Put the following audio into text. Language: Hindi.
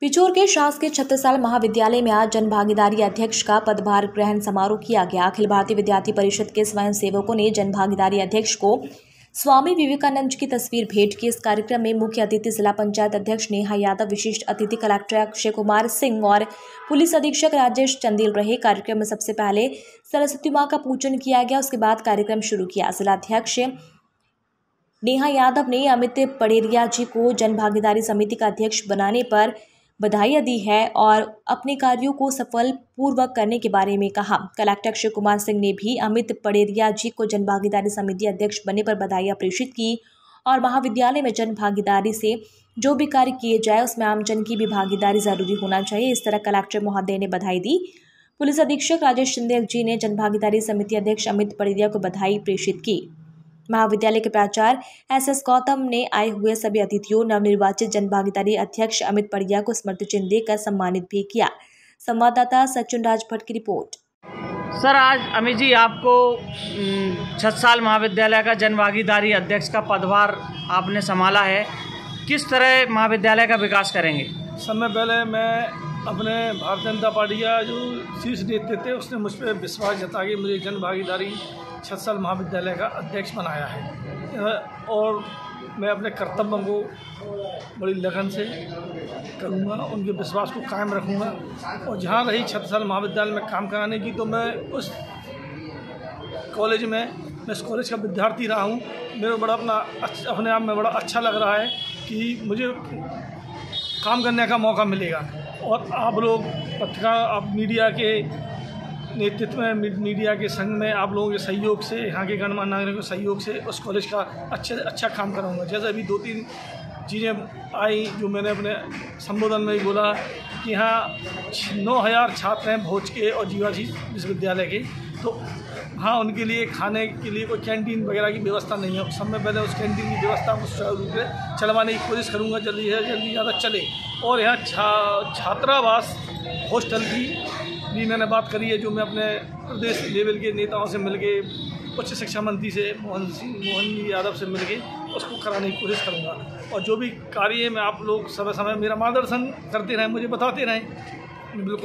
पिछोर के शासकीय छत्रसाल महाविद्यालय में आज जनभागीदारी अध्यक्ष का पदभार ग्रहण समारोह किया गया। अखिल भारतीय विद्यार्थी परिषद के स्वयंसेवकों ने जनभागीदारी अध्यक्ष को स्वामी विवेकानंद की तस्वीर भेंट की। इस कार्यक्रम में मुख्य अतिथि जिला पंचायत अध्यक्ष नेहा यादव, विशिष्ट अतिथि कलेक्टर अक्षय कुमार सिंह और पुलिस अधीक्षक राजेश चंदील रहे। कार्यक्रम में सबसे पहले सरस्वती माँ का पूजन किया गया, उसके बाद कार्यक्रम शुरू किया। जिलाध्यक्ष नेहा यादव ने अमित पड़ेरिया जी को जनभागीदारी समिति का अध्यक्ष बनाने पर बधाई दी है और अपने कार्यों को सफल पूर्वक करने के बारे में कहा। कलेक्टर अक्षय कुमार सिंह ने भी अमित पड़ेरिया जी को जनभागीदारी समिति अध्यक्ष बनने पर बधाई प्रेषित की और महाविद्यालय में जनभागीदारी से जो भी कार्य किए जाए उसमें आमजन की भी भागीदारी जरूरी होना चाहिए, इस तरह कलेक्टर महोदय ने बधाई दी। पुलिस अधीक्षक राजेश शिंदे जी ने जनभागीदारी समिति अध्यक्ष अमित पड़ेरिया को बधाई प्रेषित की। महाविद्यालय के प्राचार्य एस गौतम ने आए हुए सभी अतिथियों नवनिर्वाचित जनभागीदारी अध्यक्ष अमित पड़ेरिया को स्मृति चिन्ह देकर सम्मानित भी किया। संवाददाता सचिन राजभ की रिपोर्ट। सर, आज अमित जी आपको छत्रसाल महाविद्यालय का जनभागीदारी अध्यक्ष का पदभार आपने संभाला है, किस तरह महाविद्यालय का विकास करेंगे? समय पहले मैं अपने भारतीय जनता पार्टी का जो शीर्ष नेतृत्व थे उसने मुझ पर विश्वास जता के मुझे जनभागीदारी छत्रसाल महाविद्यालय का अध्यक्ष बनाया है और मैं अपने कर्तव्यों को बड़ी लगन से करूँगा, उनके विश्वास को कायम रखूँगा। और जहाँ रही छत्रसाल महाविद्यालय में काम कराने की, तो मैं इस कॉलेज का विद्यार्थी रहा हूँ। मेरे को बड़ा अपने आप में बड़ा अच्छा लग रहा है कि मुझे काम करने का मौका मिलेगा और आप लोग आप मीडिया के नेतृत्व में, मीडिया के संग में, आप लोगों के सहयोग से, यहाँ के गणमान्य नागरिकों के सहयोग से उस कॉलेज का अच्छा काम कराऊंगा। जैसे अभी 2-3 चीज़ें आई जो मैंने अपने संबोधन में ही बोला कि यहाँ 9000 छात्र हैं भोज के और जीवाजी विश्वविद्यालय के, तो हाँ उनके लिए खाने के लिए कोई कैंटीन वगैरह की व्यवस्था नहीं है। सब में पहले उस कैंटीन की व्यवस्था सुचारू रूप से चलवाने की कोशिश करूँगा, जल्दी से जल्दी ज़्यादा चले। और यहाँ छात्रावास हॉस्टल की भी मैंने बात करी है, जो मैं अपने प्रदेश लेवल के नेताओं से मिलके, उच्च शिक्षा मंत्री से मोहन यादव से मिलके उसको कराने की कोशिश करूँगा। और जो भी कार्य में आप लोग समय समय मेरा मार्गदर्शन करते रहें, मुझे बताते रहें। बिल्कुल।